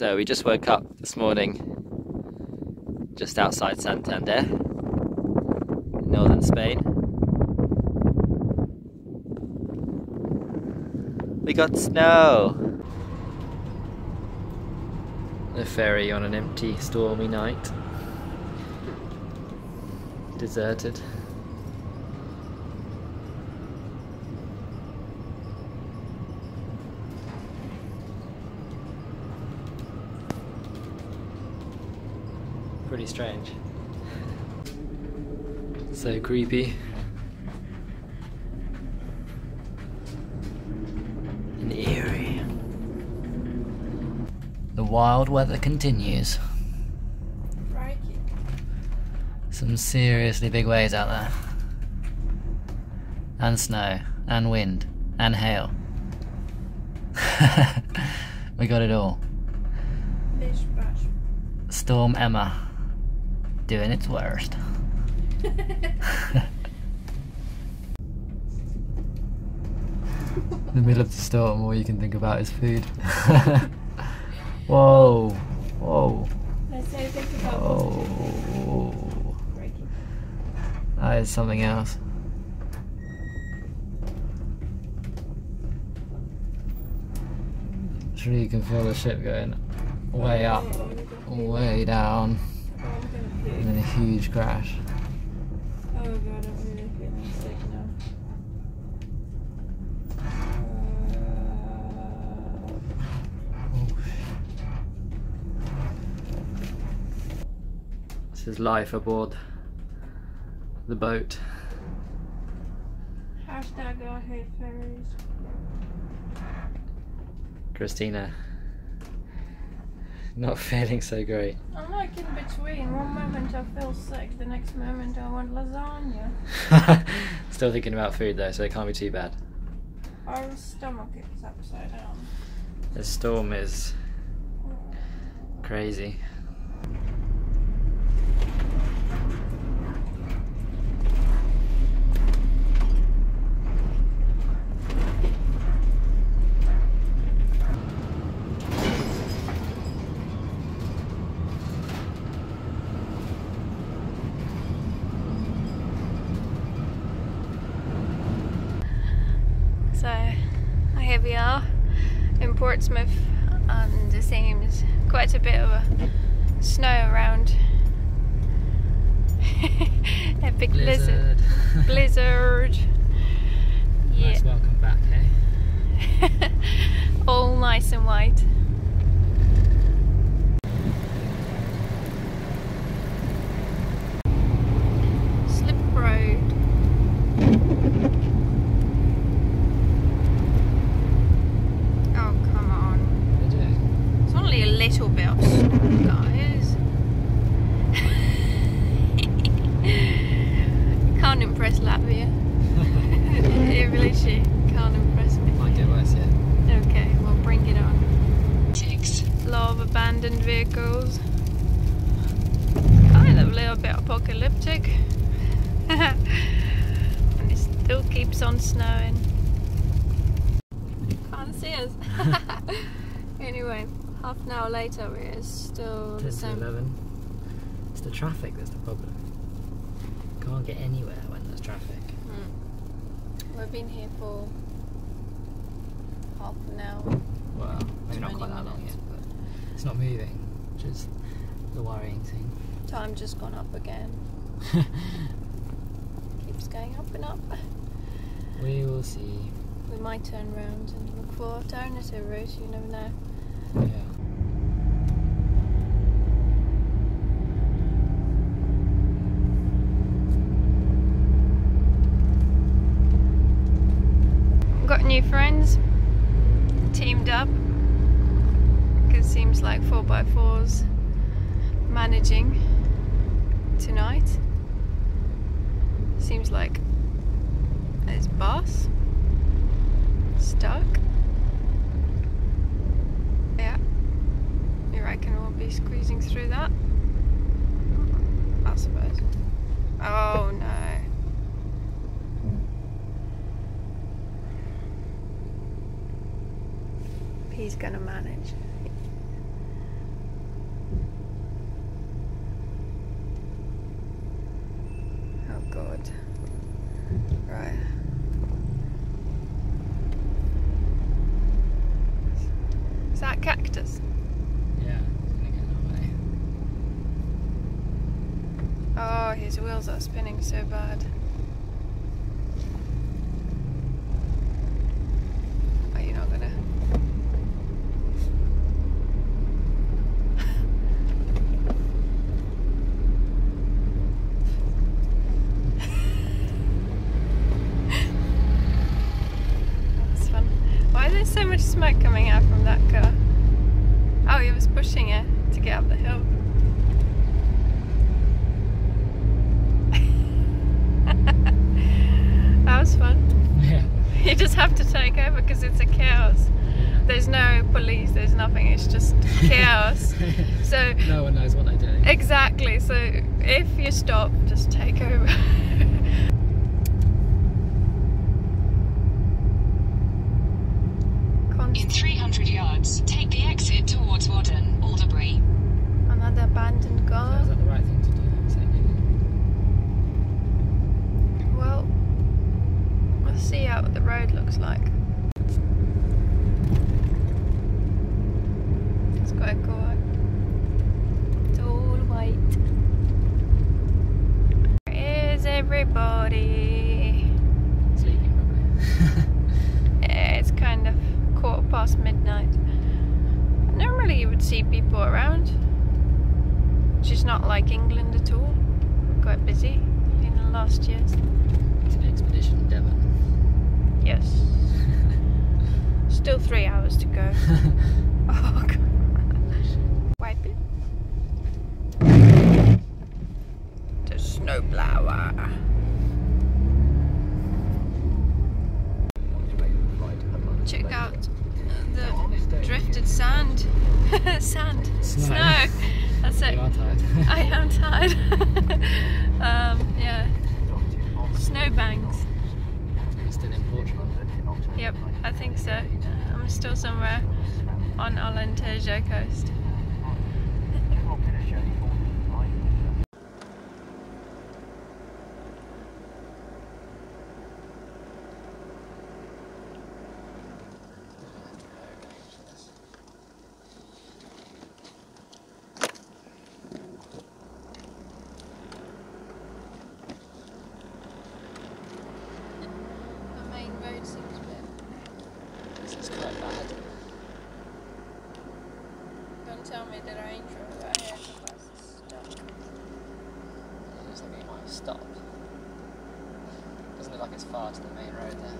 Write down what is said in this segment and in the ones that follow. So we just woke up this morning just outside Santander, northern Spain. We got snow! The ferry on an empty, stormy night. Deserted. Pretty strange. So creepy. And eerie. The wild weather continues. Some seriously big waves out there. And snow, and wind, and hail. We got it all. Storm Emma. Doing its worst. In the middle of the storm, all you can think about is food. Whoa, whoa. Let's say think about whoa. That is something else. Sure, you can feel the ship going way up, way down. And then a huge crash. Oh god, I'm really feeling sick now. This is life aboard the boat. Hashtag I hate ferries. Christina. Not feeling so great. I'm like in between. One moment I feel sick, the next moment I want lasagna. Still thinking about food though, so it can't be too bad. Our stomach is upside down. The storm is crazy. So here we are in Portsmouth, and there seems quite a bit of snow around. A big blizzard. Blizzard. Yeah. Nice welcome back, eh? All nice and white. Vehicles, kind of a little bit apocalyptic, and it still keeps on snowing. Can't see us. Anyway, half an hour later, we're still the same. 11. It's the traffic that's the problem. Can't get anywhere when there's traffic. Mm. We've been here for half an hour. Well, maybe not quite that long yet. It's not moving, which is the worrying thing. Time just gone up again. Keeps going up and up. We will see. We might turn round and look for alternative routes, you never know. Yeah. Got new friends, teamed up. Seems like 4x4's managing tonight. Seems like there's bus stuck. Yeah, you reckon we'll be squeezing through that? I suppose. Oh no. He's gonna manage. Oh, his wheels are spinning so bad. Are you not gonna? That's fun. Why is there so much smoke coming out from that car? Oh, he was pushing it to get up the hill. That was fun. Yeah. You just have to take over because it's a chaos. There's no police, there's nothing, it's just chaos. So no one knows what they're doing. Exactly, so if you stop, just take over. In 300 yards, take the exit towards Wadden, Alderbury. Another abandoned car. So is that the right thing to do? Well, we'll see how the road looks like. It's quite cool. It's all white. Where is everybody? Sleeping probably. Yeah, it's kind of 00:15 midnight. Normally you would see people around. It's not like England at all. We're quite busy in the last years. It's an expedition, Devon. Yes. Still 3 hours to go. Oh god. Wipe it. The snowblower. Check out the drifted sand. Snow. That's it. You are tired. I am tired. Yeah. Snowbanks. We're still in Portugal. Yep, I think so. I'm still somewhere on Alentejo coast. Tell me that I ain't drove out here because the bus is stuck. It looks like it might have stopped. It doesn't look like it's far to the main road there.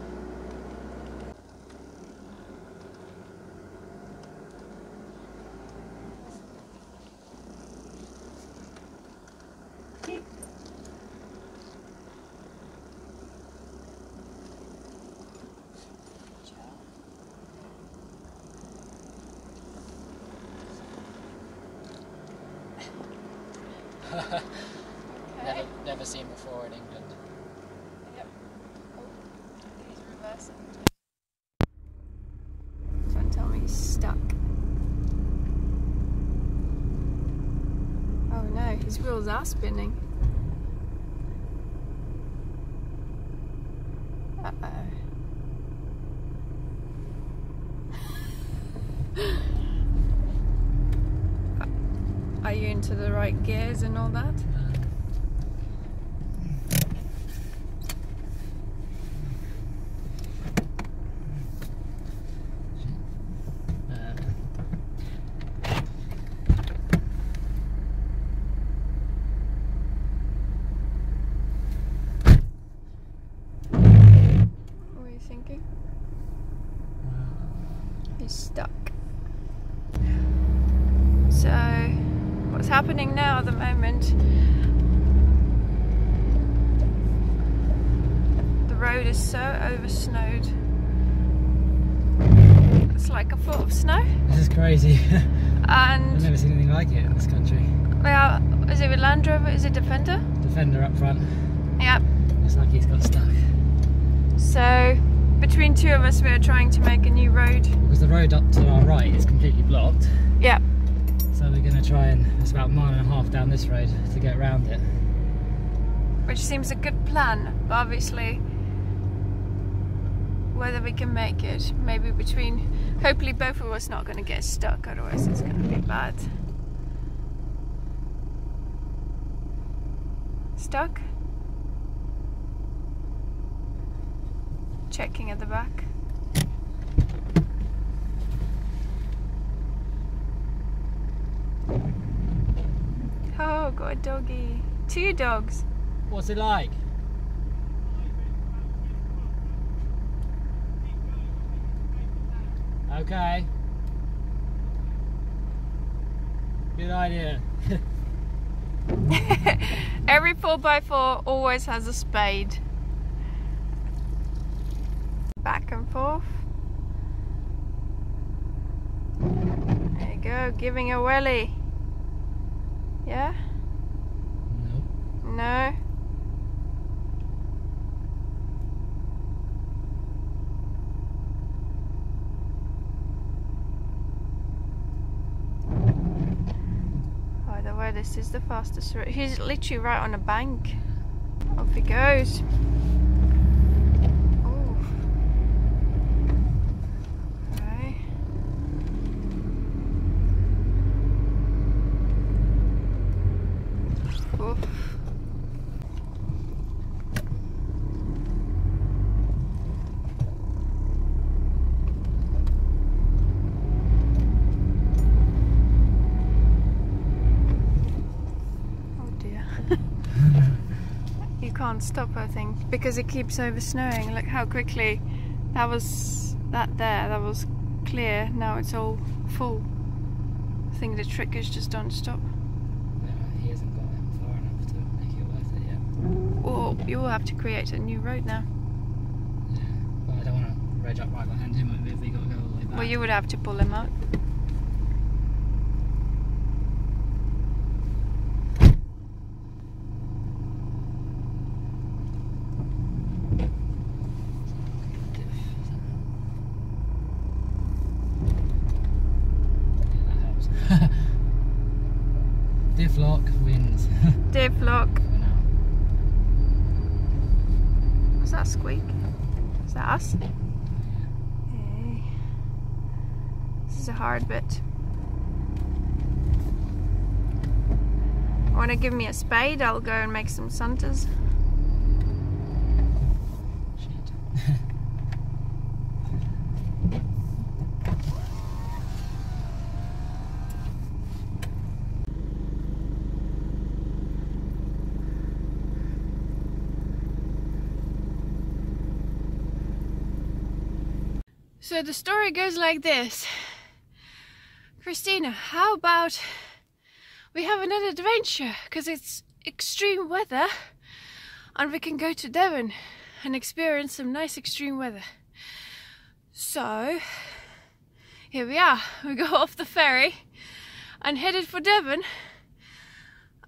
Okay. Never seen before in England. Yep. Oh, he's reversing. Don't tell me he's stuck. Oh no, his wheels are spinning. Uh-oh. Are you into the right gears and all that? What were you thinking? He's stuck. So... what's happening now at the moment? The road is so oversnowed. It's like a foot of snow. This is crazy. And I've never seen anything like it in this country. Well, is it with Land Rover? Is it Defender? Defender up front. Yep. It's like he's got stuck. So, between two of us, we are trying to make a new road. Because the road up to our right is completely blocked. Yep. So we're going to try and, it's about 1.5 miles down this road to get around it. Which seems a good plan, but obviously whether we can make it, maybe between, hopefully both of us not going to get stuck, otherwise it's going to be bad. It's stuck. Checking at the back. Oh, got a doggy. Two dogs. What's it like? Okay. Good idea. Every 4x4 always has a spade. Back and forth. There you go, giving a welly. Yeah? No. No. By the way, this is the fastest route. He's literally right on a bank. Off he goes. Can't stop, I think, because it keeps oversnowing. Look how quickly that was, that was clear, now it's all full. I think the trick is just don't stop. No, he hasn't got it far enough to make it worth it yet. Oh, you will have to create a new road now. Yeah, but I don't want to reg up right behind him and maybe go all the way back. Well, you would have to pull him out. Diff lock wins. Diff lock. Was that a squeak? Is that us? Yeah. Hey. This is a hard bit. Want to give me a spade? I'll go and make some centers. Shit. So the story goes like this. Christina, how about we have another adventure, because it's extreme weather and we can go to Devon and experience some nice extreme weather. So here we are, we go off the ferry and headed for Devon,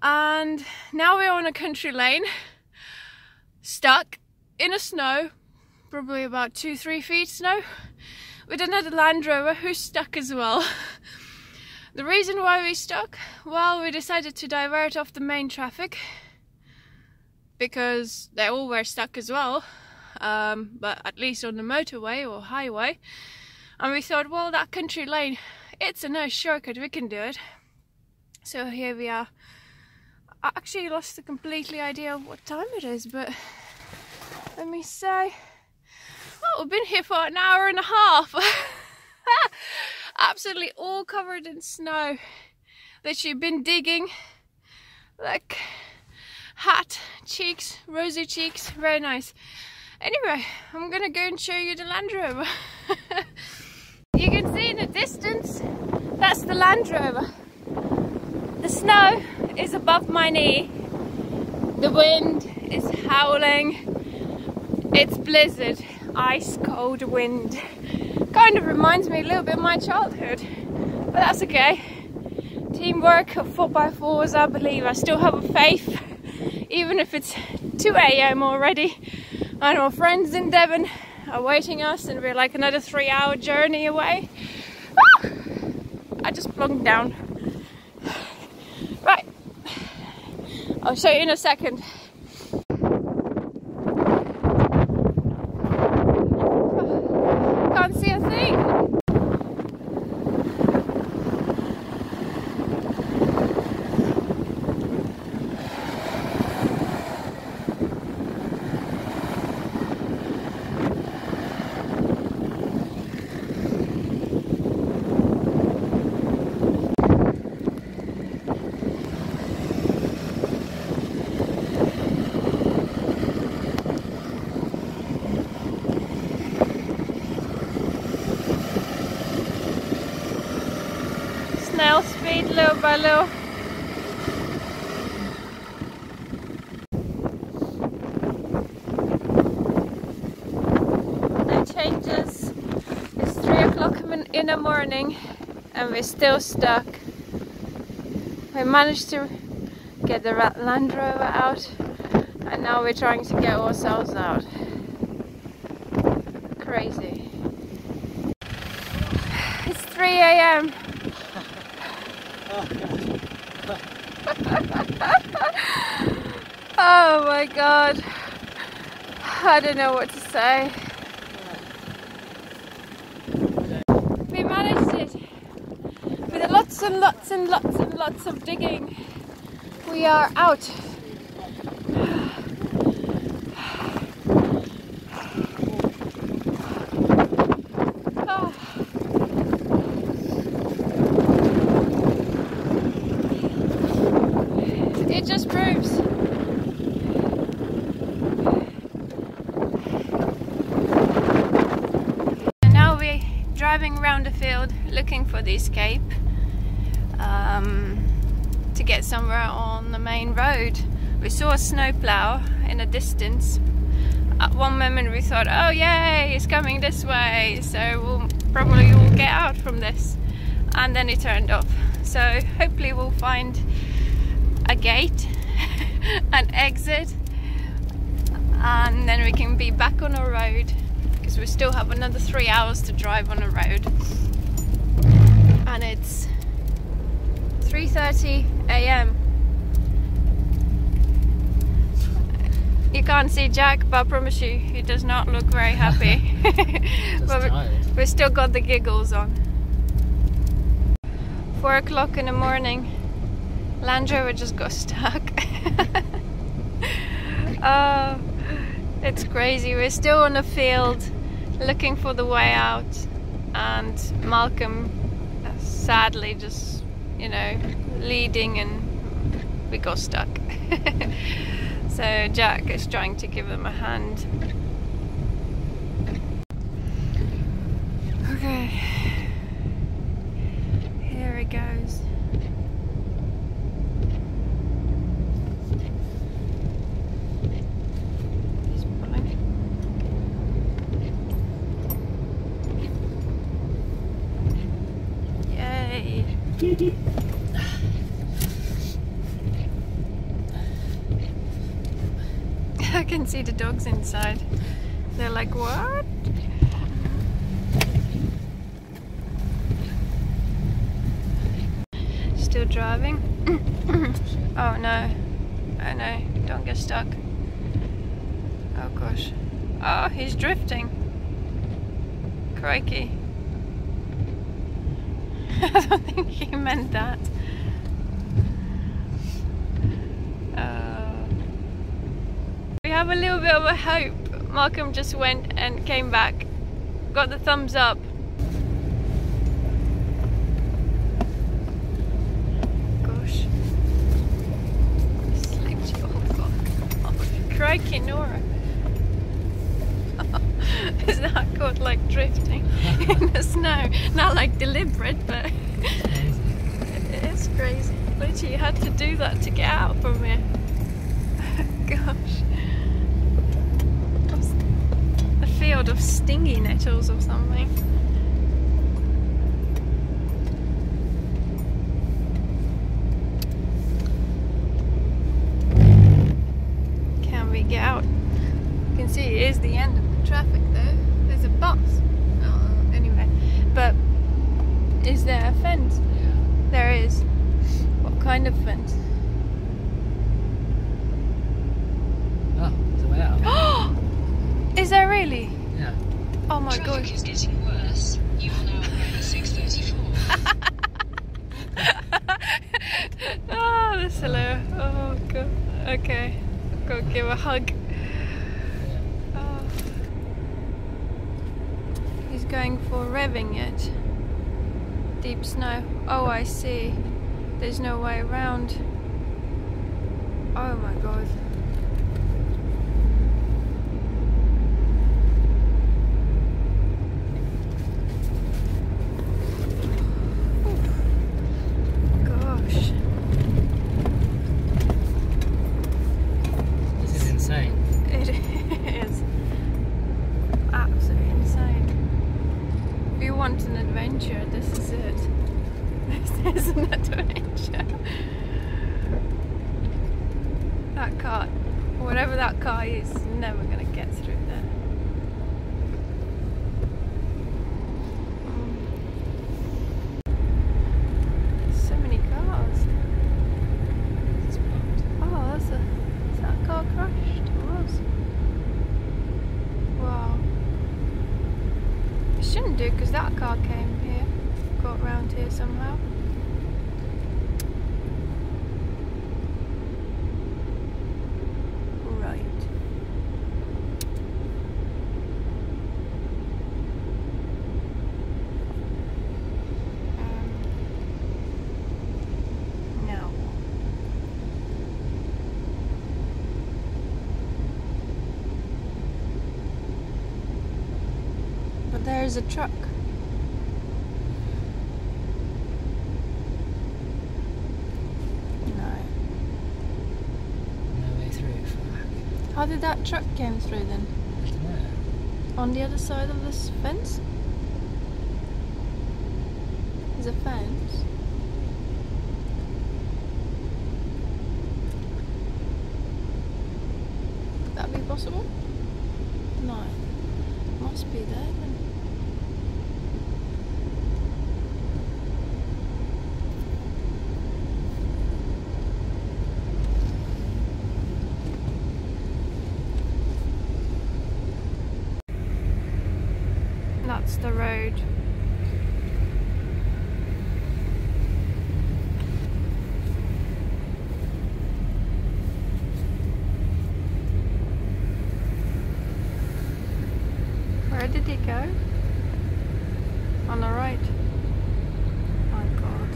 and now we're on a country lane, stuck in the snow, probably about 2-3 feet snow, with another Land Rover who's stuck as well. The reason why we stuck? Well, we decided to divert off the main traffic because they all were stuck as well, but at least on the motorway or highway, and we thought, well, that country lane, it's a nice shortcut, we can do it. So here we are. I actually lost the completely idea of what time it is, but let me say, oh, we've been here for 1.5 hours. Absolutely all covered in snow. Literally been digging. Like, hot cheeks, rosy cheeks, very nice. Anyway, I'm gonna go and show you the Land Rover. You can see in the distance, that's the Land Rover. The snow is above my knee. The wind is howling. It's blizzard. Ice cold wind. Kind of reminds me a little bit of my childhood, but that's okay. Teamwork of 4x4s, I believe. I still have a faith, even if it's 2 AM already and our friends in Devon are waiting us and we're like another 3-hour journey away. Ah! I just plunked down. Right, I'll show you in a second. little by little. No changes. It's 3 o'clock in the morning and we're still stuck. We managed to get the Land Rover out and now we're trying to get ourselves out. Crazy. It's 3 a.m. Oh, oh my god, I don't know what to say. We managed it with lots and lots and lots and lots of digging. We are out. Driving around the field looking for the escape to get somewhere on the main road. We saw a snowplow in the distance. At one moment we thought, oh yay, it's coming this way, so we'll probably will get out from this, and then it turned off. So hopefully we'll find a gate, an exit, and then we can be back on our road. We still have another 3 hours to drive on the road, and it's 3:30 a.m. You can't see Jack, but I promise you he does not look very happy. But we still got the giggles on. 4 o'clock in the morning, Land Rover just got stuck. Oh, it's crazy. We're still on the field looking for the way out, and Malcolm sadly just, you know, leading, and we got stuck. So Jack is trying to give him a hand. Okay, here it goes. I can see the dogs inside. They're like, what? Still driving. Oh no. Oh no. Don't get stuck. Oh gosh. Oh, he's drifting. Crikey. I don't think he meant that. We have a little bit of a hope. Malcolm just went and came back, got the thumbs up. Gosh, slipped. Oh god, oh, crikey Nora. Is that called like drifting in the snow? Not like deliberate, but it's crazy. Literally, you had to do that to get out from here. Gosh, a field of stingy nettles or something. Can we get out? You can see it is the end of the traffic though. There's a bus. Oh, anyway. But is there a fence? Yeah. There is. What kind of fence? Oh, there's a way out. Is there really? Yeah. Oh my god. Traffic is getting worse. You are now at 6:34. Oh, that's hello. Oh god. Okay. I've got to give a hug. Going for revving it. Deep snow. Oh, I see. There's no way around. Oh my god. Ooh. God. that car, or whatever that car is, never going to get through there. So many cars. Oh, that's a, is that car crashed? It was. Wow. It shouldn't do, because that car came here, got round here somehow. There's a truck. No. No way through. Fuck. How did that truck come through then? I don't know. On the other side of this fence? There's a fence. Could that be possible? No. It must be there then. That's the road. Where did he go? On the right. My God.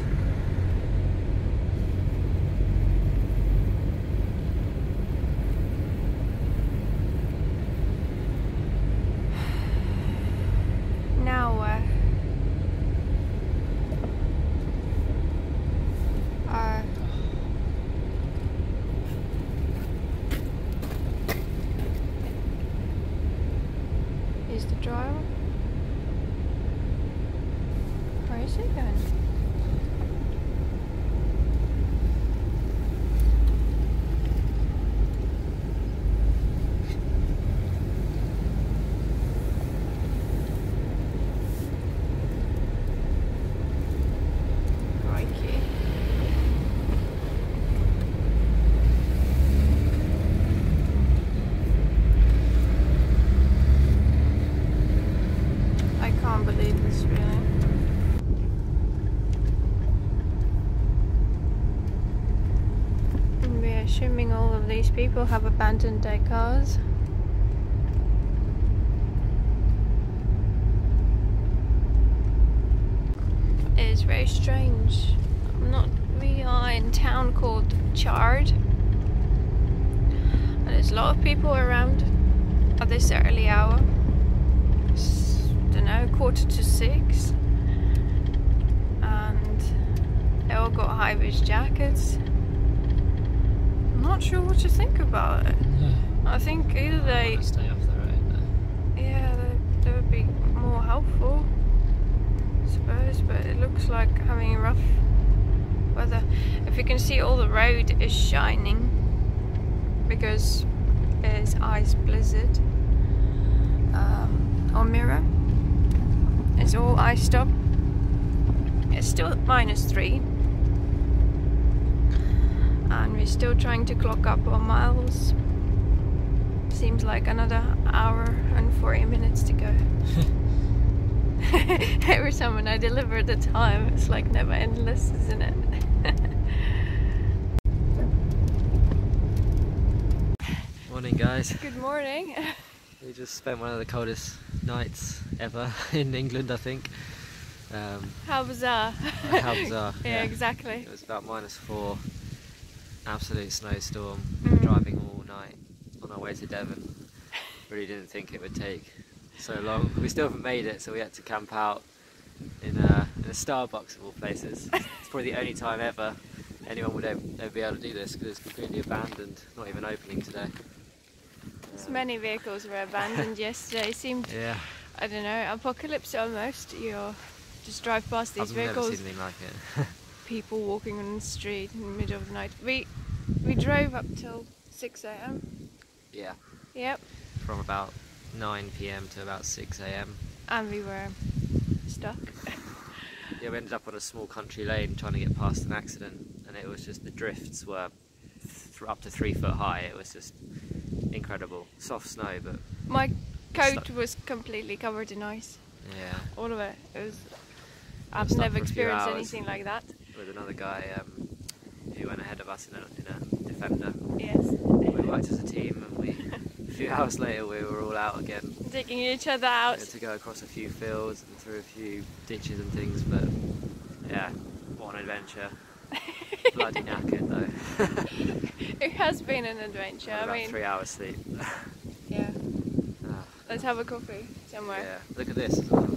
Now where? Driver? Where is he going? Crikey. Assuming all of these people have abandoned their cars. It is very strange. We are in a town called Chard, and there's a lot of people around at this early hour. I don't know, 5:45, and they all got high-vis jackets. I'm not sure what to think about it. Yeah. I think either they stay off the road though. Yeah, they would be more helpful, I suppose, but it looks like having rough weather. If you can see, all the road is shining because it's ice blizzard or mirror. It's all iced up. It's still at -3. And we're still trying to clock up our miles. Seems like another hour and 40 minutes to go. Every time when I deliver the time, it's like never endless, isn't it? Morning, guys. Good morning. We just spent one of the coldest nights ever in England, I think. How bizarre. How bizarre. Yeah, exactly. It was about -4. Absolute snowstorm, driving all night on our way to Devon. Really didn't think it would take so long. We still haven't made it, so we had to camp out in a Starbucks of all places. It's probably the only time ever anyone would ever be able to do this, because it's completely abandoned, not even opening today. So many vehicles were abandoned yesterday. It seemed, yeah. I don't know, apocalypse almost. You just drive past these vehicles. I've never seen anything like it. People walking on the street in the middle of the night. We drove up till 6 a.m? Yeah. Yep. From about 9 p.m. to about 6 a.m. And we were stuck. Yeah, we ended up on a small country lane trying to get past an accident, and it was just, the drifts were up to 3 foot high. It was just incredible. Soft snow, but... My coat was completely covered in ice. Yeah. All of it. It was... I've never experienced anything like that. With another guy who went ahead of us in a Defender. Yes. We worked as a team, and a few hours later we were all out again. Digging each other out. We had to go across a few fields and through a few ditches and things, but yeah, what an adventure. Bloody knackered though. It has been an adventure. About 3 hours sleep. Yeah. Oh. Let's have a coffee somewhere. Yeah, look at this as well.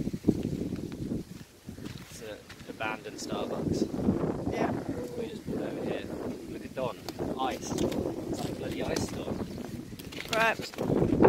It's an abandoned Starbucks. Yeah. We just pulled over here. Look at Don. Ice. It's like a bloody ice storm. Right.